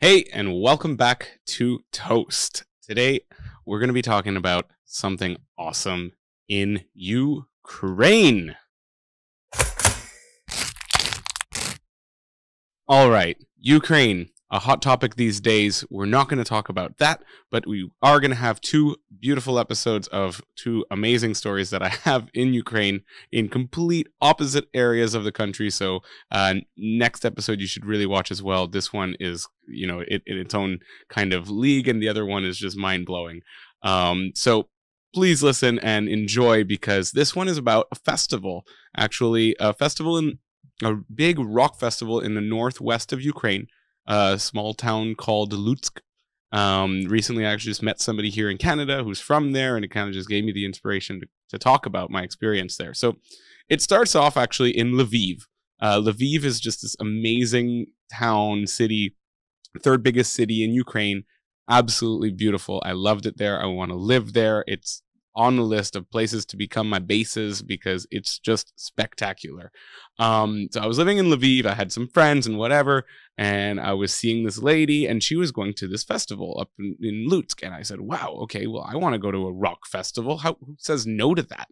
Hey, and welcome back to Toast. Today, we're going to be talking about something awesome in Ukraine. All right, Ukraine, a hot topic these days. We're not going to talk about that, but we are going to have two beautiful episodes of two amazing stories that I have in Ukraine in complete opposite areas of the country. So next episode you should really watch as well. This one is, you know, in its own kind of league, and the other one is just mind-blowing. So please listen and enjoy, because this one is about a festival, actually a festival in a big rock festival in the northwest of Ukraine. A small town called Lutsk. Recently, I actually just met somebody here in Canada who's from there, and it kind of just gave me the inspiration to talk about my experience there. So it starts off actually in Lviv. Lviv is just this amazing town, city, third biggest city in Ukraine. Absolutely beautiful. I loved it there. I want to live there. It's on the list of places to become my bases because it's just spectacular. So I was living in Lviv. I had some friends and whatever, and I was seeing this lady, and she was going to this festival up in Lutsk. And I said, wow, okay, well, I want to go to a rock festival. Who says no to that?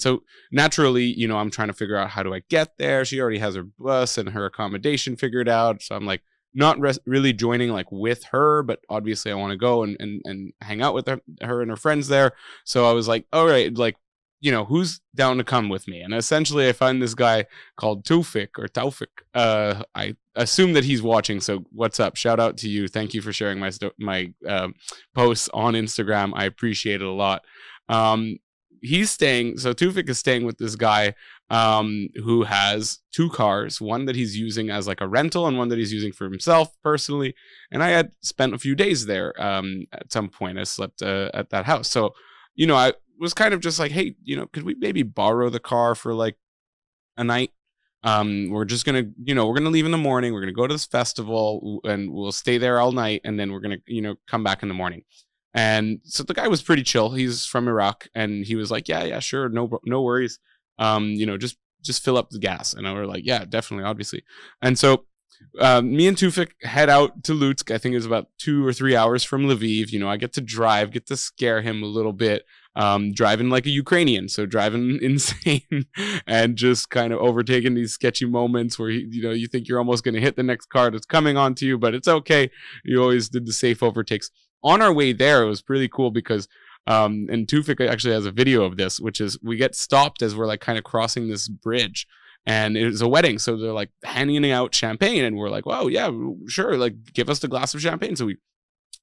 So naturally, you know, I'm trying to figure out how do I get there. She already has her bus and her accommodation figured out. So I'm like, not really joining like with her, but obviously I want to go and hang out with her and her friends there. So I was like, all right, like, you know, who's down to come with me? And essentially I find this guy called Tufik or Taufik. I assume that he's watching. So what's up? Shout out to you. Thank you for sharing my posts on Instagram. I appreciate it a lot. He's staying. So Tufik is staying with this guy who has two cars, one that he's using as like a rental and one that he's using for himself personally. And I had spent a few days there. At some point I slept at that house. So, you know, I was kind of just like, hey, you know, could we maybe borrow the car for like a night? We're just going to, you know, we're going to leave in the morning. We're going to go to this festival and we'll stay there all night. And then we're going to, you know, come back in the morning. And so the guy was pretty chill. He's from Iraq, and he was like, yeah, sure. No worries. You know, just fill up the gas. And I were like, yeah, definitely. Obviously. And so, me and Tufik head out to Lutsk. I think it was about 2 or 3 hours from Lviv. You know, I get to drive, get to scare him a little bit, driving like a Ukrainian. So driving insane and just kind of overtaking these sketchy moments where, you know, you think you're almost going to hit the next car that's coming onto you, but it's okay. You always did the safe overtakes. On our way there, it was pretty cool because, and Tufik actually has a video of this, which is we get stopped as we're like kind of crossing this bridge, and it was a wedding. So they're like handing out champagne, and we're like, wow, yeah, sure. Like, give us the glass of champagne. So we,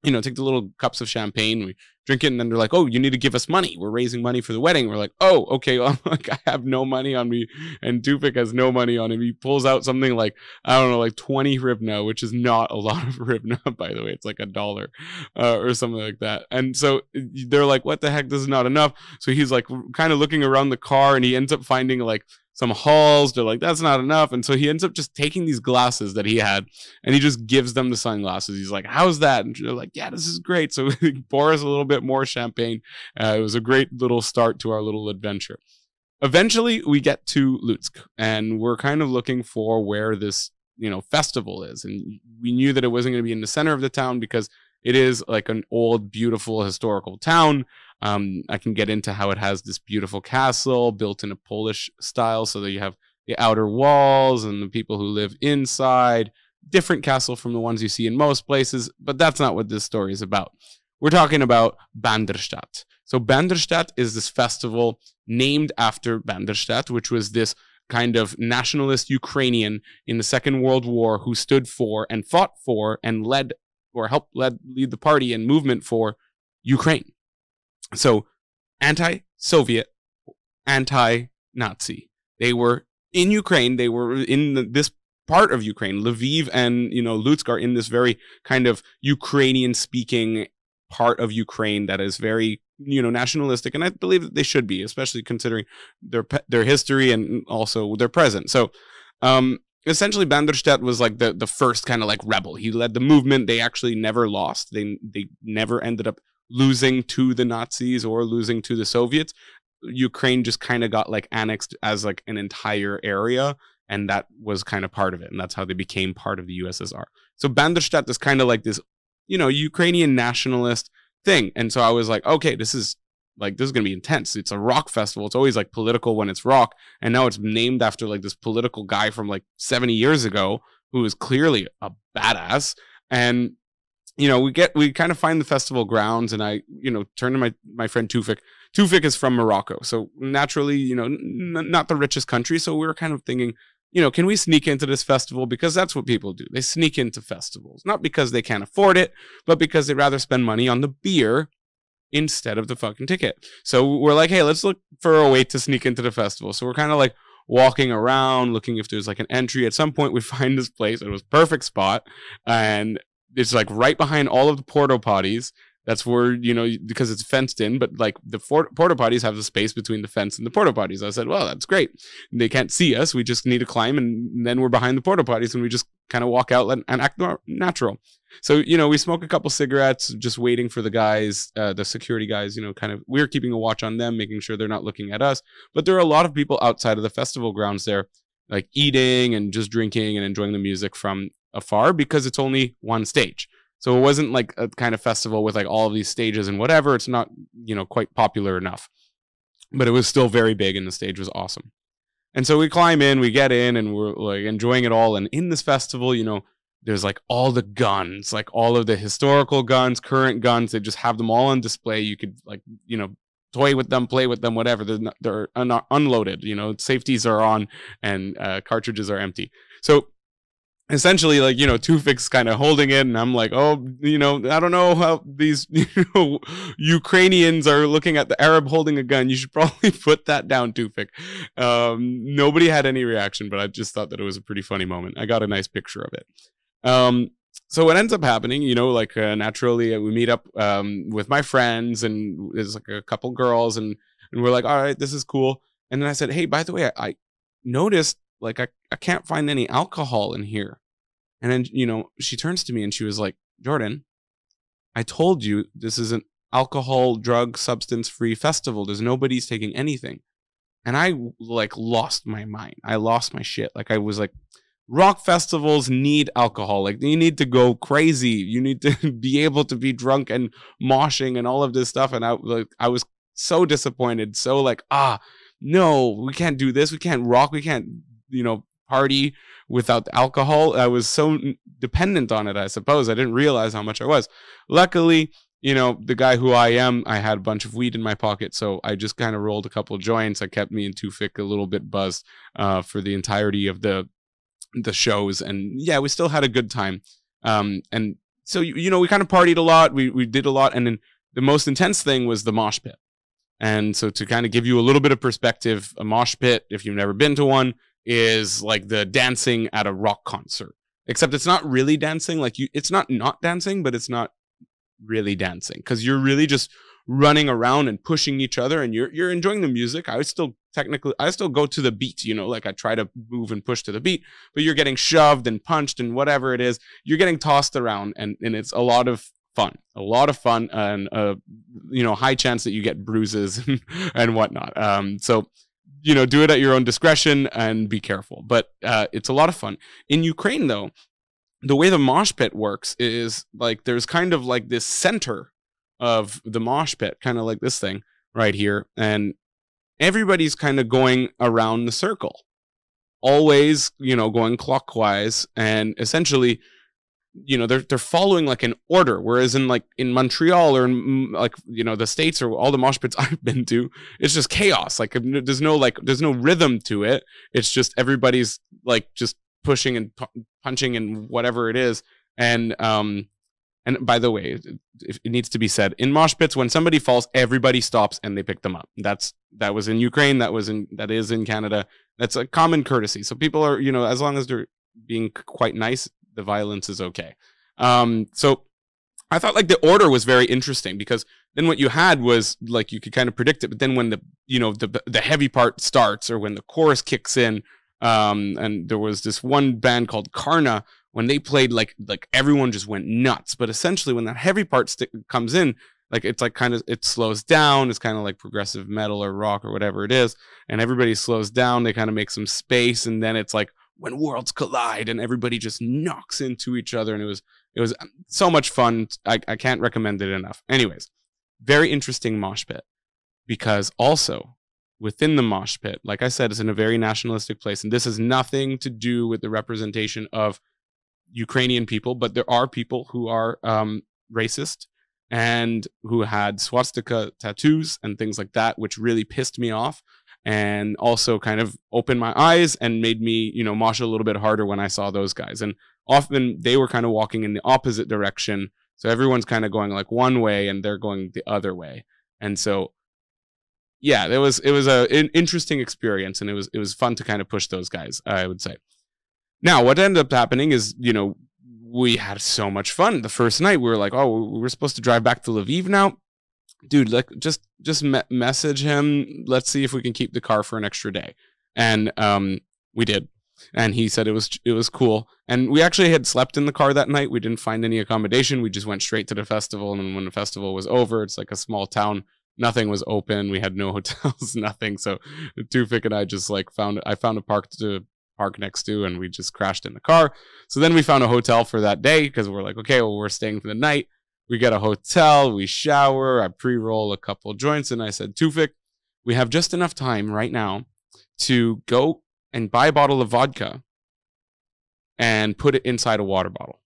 you know, take the little cups of champagne, we drink it, and then they're like, oh, you need to give us money. We're raising money for the wedding. We're like, oh, okay. Well, I'm like, I have no money on me, and Tufik has no money on him. He pulls out something like, I don't know, like 20 ribna, which is not a lot of ribna, by the way. It's like $1 or something like that. And so they're like, what the heck? This is not enough. So he's like kind of looking around the car, and he ends up finding like some hauls. They're like, that's not enough. And so he ends up just taking these glasses that he had, and he just gives them the sunglasses. He's like, how's that? And they're like, yeah, this is great. So he pours a little bit more champagne. It was a great little start to our little adventure. Eventually we get to Lutsk, and we're kind of looking for where this, you know, festival is. And we knew that it wasn't going to be in the center of the town because it is like an old, beautiful, historical town. I can get into how it has this beautiful castle built in a Polish style, so that you have the outer walls and the people who live inside. Different castle from the ones you see in most places, but that's not what this story is about. We're talking about Bandershtat. So Bandershtat is this festival named after Bandershtat, which was this kind of nationalist Ukrainian in the Second World War who stood for and fought for and led or helped lead the party and movement for Ukraine. So anti-Soviet, anti-Nazi. They were in Ukraine. They were in this part of Ukraine. Lviv and, you know, Lutsk are in this very kind of Ukrainian-speaking part of Ukraine that is very, you know, nationalistic. And I believe that they should be, especially considering their history and also their present. So, essentially, Bandershtat was like the first kind of like rebel. He led the movement. They actually never lost. They never ended up losing to the Nazis or losing to the Soviets. Ukraine just kind of got like annexed as like an entire area, and that was kind of part of it. And that's how they became part of the USSR. So Bandershtat is kind of like this, you know, Ukrainian nationalist thing. And so I was like, okay, this is going to be intense. It's a rock festival. It's always like political when it's rock. And now it's named after like this political guy from like 70 years ago who is clearly a badass. And, you know, we kind of find the festival grounds, and I, you know, turn to my friend Tufik. Tufik is from Morocco. So naturally, you know, not the richest country. So we were kind of thinking, you know, can we sneak into this festival? Because that's what people do. They sneak into festivals, not because they can't afford it, but because they'd rather spend money on the beer instead of the fucking ticket. So we're like, hey, let's look for a way to sneak into the festival. So we're kind of like walking around, looking if there's like an entry. At some point, we find this place. It was a perfect spot. And it's like right behind all of the porta potties. That's where, you know, because it's fenced in, but like the porta potties have the space between the fence and the porta potties. I said, well, that's great. They can't see us. We just need to climb, and then we're behind the porta potties, and we just kind of walk out and act natural. So, you know, we smoke a couple cigarettes, just waiting for the guys, the security guys, you know, kind of, we're keeping a watch on them, making sure they're not looking at us. But there are a lot of people outside of the festival grounds there, like eating and just drinking and enjoying the music from afar, because it's only one stage. So it wasn't like a kind of festival with like all of these stages and whatever. It's not, you know, quite popular enough, but it was still very big, and the stage was awesome. And so we climb in, we get in, and we're like enjoying it all. And in this festival, you know, there's like all the guns, like all of the historical guns, current guns. They just have them all on display. You could like, you know, toy with them, play with them, whatever. They're unloaded, you know, safeties are on, and cartridges are empty. So essentially, like, you know, Tufik's kind of holding it, and I'm like, oh, you know, I don't know how these, you know, Ukrainians are looking at the Arab holding a gun. You should probably put that down, Tufik. Nobody had any reaction, but I just thought that it was a pretty funny moment. I got a nice picture of it. So what ends up happening, you know, like naturally we meet up with my friends, and there's like a couple girls, and we're like, all right, this is cool. And then I said, hey, by the way, I noticed, like, I can't find any alcohol in here. And then, you know, she turns to me and she was like, Jordan, I told you this is an alcohol, drug, substance-free festival. There's nobody's taking anything. And I, like, lost my mind. I lost my shit. Like, I was like, rock festivals need alcohol. Like, you need to go crazy. You need to be able to be drunk and moshing and all of this stuff. And I was so disappointed. So, like, no, we can't do this. We can't rock. We can't, you know, party without alcohol. I was so dependent on it, I suppose. I didn't realize how much I was. Luckily, you know, the guy who I am, I had a bunch of weed in my pocket, so I just kind of rolled a couple of joints. I kept me and Tufik a little bit buzzed for the entirety of the shows. And yeah, we still had a good time. And so, you know, we kind of partied a lot. We did a lot. And then the most intense thing was the mosh pit. And so to kind of give you a little bit of perspective, a mosh pit, if you've never been to one, is like the dancing at a rock concert, except it's not really dancing. Like, it's not dancing, but it's not really dancing, because you're really just running around and pushing each other, and you're enjoying the music. I still go to the beat, you know, like I try to move and push to the beat, but you're getting shoved and punched and whatever it is, you're getting tossed around, and it's a lot of fun, and you know, high chance that you get bruises and whatnot. So, you know, do it at your own discretion and be careful. But it's a lot of fun. In Ukraine, though, the way the mosh pit works is like there's kind of like this center of the mosh pit, kind of like this thing right here. And everybody's kind of going around the circle, always, you know, going clockwise. And essentially, you know, they're following like an order, whereas in like in Montreal or in like, you know, the States or all the mosh pits I've been to, it's just chaos. Like there's no rhythm to it. It's just everybody's like just pushing and punching and whatever it is. And by the way, it needs to be said, in mosh pits, when somebody falls, everybody stops and they pick them up. That was in Ukraine. That is in Canada. That's a common courtesy. So people are, you know, as long as they're being quite nice, the violence is okay. So I thought like the order was very interesting, because then what you had was like you could kind of predict it, but then when the, you know, the heavy part starts, or when the chorus kicks in, and there was this one band called Karna, when they played, like everyone just went nuts. But essentially when that heavy part comes in, like it's like kind of, it slows down. It's kind of like progressive metal or rock or whatever it is, and everybody slows down. They kind of make some space, and then it's like when worlds collide and everybody just knocks into each other. And it was so much fun. I can't recommend it enough. Anyways, very interesting mosh pit, because also within the mosh pit, like I said, it's in a very nationalistic place. And this has nothing to do with the representation of Ukrainian people, but there are people who are racist and who had swastika tattoos and things like that, which really pissed me off and also kind of opened my eyes and made me, you know, mosh a little bit harder when I saw those guys. And often they were kind of walking in the opposite direction. So everyone's kind of going like one way and they're going the other way. And so, yeah, it was an interesting experience, and it was fun to kind of push those guys, I would say. Now, what ended up happening is, you know, we had so much fun the first night. We were like, oh, we're supposed to drive back to Lviv now. Dude, like, just message him. Let's see if we can keep the car for an extra day. And we did. And he said it was cool. And we actually had slept in the car that night. We didn't find any accommodation. We just went straight to the festival. And when the festival was over, it's like a small town. Nothing was open. We had no hotels, nothing. So Tufik and I just like I found a park to park next to, and we just crashed in the car. So then we found a hotel for that day, because we're like, okay, well, we're staying for the night. We get a hotel, we shower, I pre-roll a couple joints, and I said, Tufik, we have just enough time right now to go and buy a bottle of vodka and put it inside a water bottle.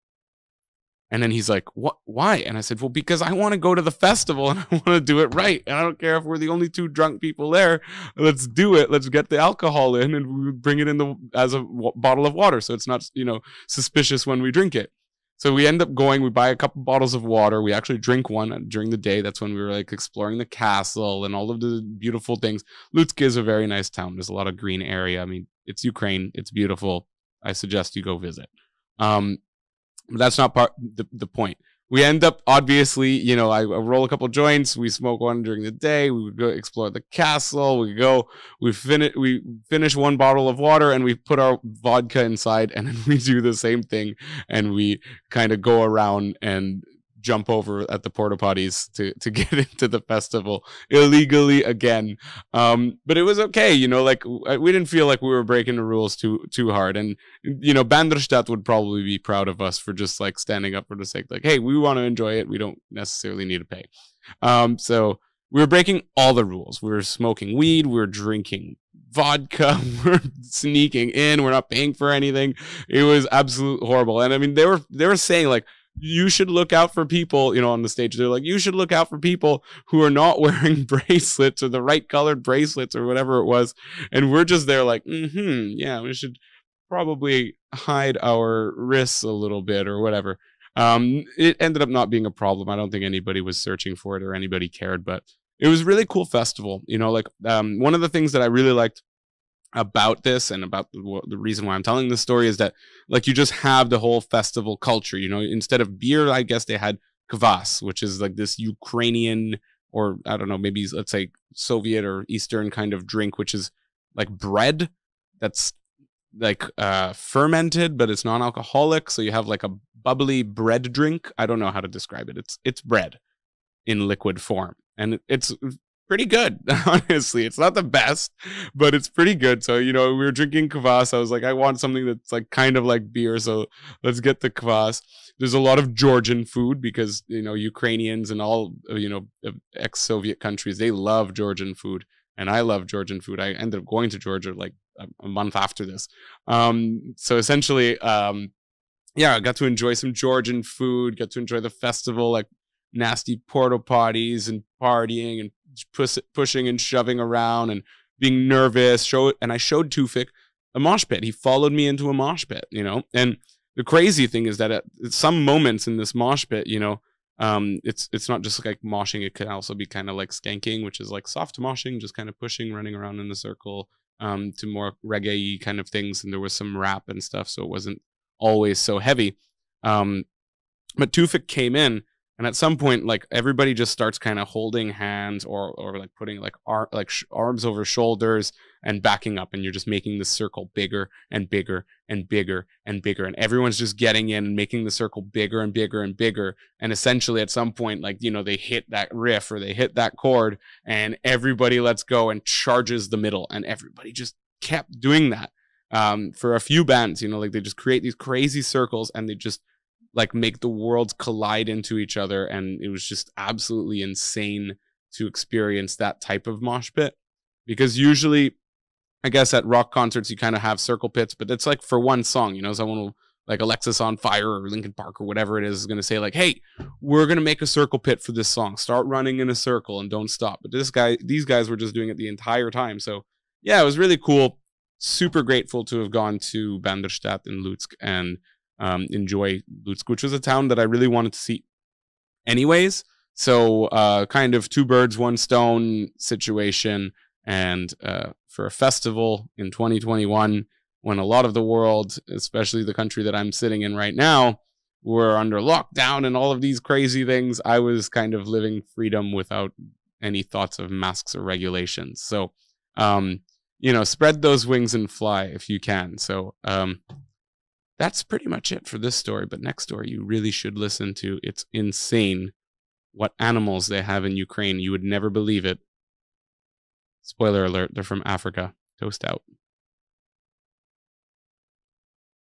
And then he's like, "What? Why?" And I said, well, because I want to go to the festival and I want to do it right. And I don't care if we're the only two drunk people there. Let's do it. Let's get the alcohol in and we bring it in as a bottle of water. So it's not, you know, suspicious when we drink it. So we end up going, we buy a couple bottles of water. We actually drink one during the day. That's when we were like exploring the castle and all of the beautiful things. Lutsk is a very nice town. There's a lot of green area. I mean, it's Ukraine. It's beautiful. I suggest you go visit. But that's not the point. We end up, obviously, you know, I roll a couple joints. We smoke one during the day. We would go explore the castle. We finish one bottle of water, and we put our vodka inside, and then we do the same thing, and we kind of go around and jump over at the porta potties to get into the festival illegally again. But it was okay, you know, like we didn't feel like we were breaking the rules too hard. And, you know, Bandershtat would probably be proud of us for just like standing up for the sake, like, hey, we want to enjoy it. We don't necessarily need to pay. So we were breaking all the rules. We were smoking weed. We were drinking vodka. We're sneaking in. We're not paying for anything. It was absolutely horrible. And I mean, they were saying like, you should look out for people, you know, on the stage. They're like, you should look out for people who are not wearing bracelets or the right colored bracelets or whatever it was. And we're just there like, yeah, we should probably hide our wrists a little bit or whatever. It ended up not being a problem. I don't think anybody was searching for it or anybody cared, but it was a really cool festival. You know, like one of the things that I really liked about this and about the reason why I'm telling this story is that like you just have the whole festival culture, you know, instead of beer, I guess they had kvass, which is like this Ukrainian or I don't know, maybe let's say Soviet or Eastern kind of drink, which is like bread that's like fermented, but it's non-alcoholic. So you have like a bubbly bread drink. I don't know how to describe it. It's bread in liquid form, and it's pretty good, honestly. It's not the best, but it's pretty good. So, you know, we were drinking kvass. I was like, I want something that's like kind of like beer. So let's get the kvass. There's a lot of Georgian food because, you know, Ukrainians and all, you know, ex-Soviet countries, they love Georgian food. And I love Georgian food. I ended up going to Georgia like a month after this. So essentially, yeah, I got to enjoy some Georgian food, got to enjoy the festival, like nasty porta potties and partying and pushing and shoving around and being nervous. And I showed Tufik a mosh pit. He followed me into a mosh pit, you know. And the crazy thing is that at some moments in this mosh pit, you know, it's not just like moshing. It can also be kind of like skanking, which is like soft moshing, just kind of pushing, running around in the circle, to more reggae kind of things. And there was some rap and stuff, so it wasn't always so heavy. But Tufik came in. And at some point, like everybody just starts kind of holding hands or like putting like arms over shoulders and backing up. And you're just making the circle bigger and bigger and bigger and bigger. And everyone's just getting in and making the circle bigger and bigger and bigger. And essentially at some point, like, you know, they hit that riff or they hit that chord and everybody lets go and charges the middle. And everybody just kept doing that. for a few bands, you know, like they just create these crazy circles and they just like make the worlds collide into each other. And it was just absolutely insane to experience that type of mosh pit, because usually I guess at rock concerts, you kind of have circle pits, but it's like for one song, you know, someone will like Alexis on Fire or Linkin Park or whatever it is going to say like, hey, we're going to make a circle pit for this song. Start running in a circle and don't stop. But these guys were just doing it the entire time. So yeah, it was really cool. Super grateful to have gone to Bandershtat in Lutsk and enjoy Lutsk, which was a town that I really wanted to see anyways. So kind of two birds, one stone situation. And for a festival in 2021, when a lot of the world, especially the country that I'm sitting in right now, were under lockdown and all of these crazy things, I was kind of living freedom without any thoughts of masks or regulations. So, you know, spread those wings and fly if you can. So that's pretty much it for this story. But next story you really should listen to. It's insane what animals they have in Ukraine. You would never believe it. Spoiler alert, they're from Africa. Toast out.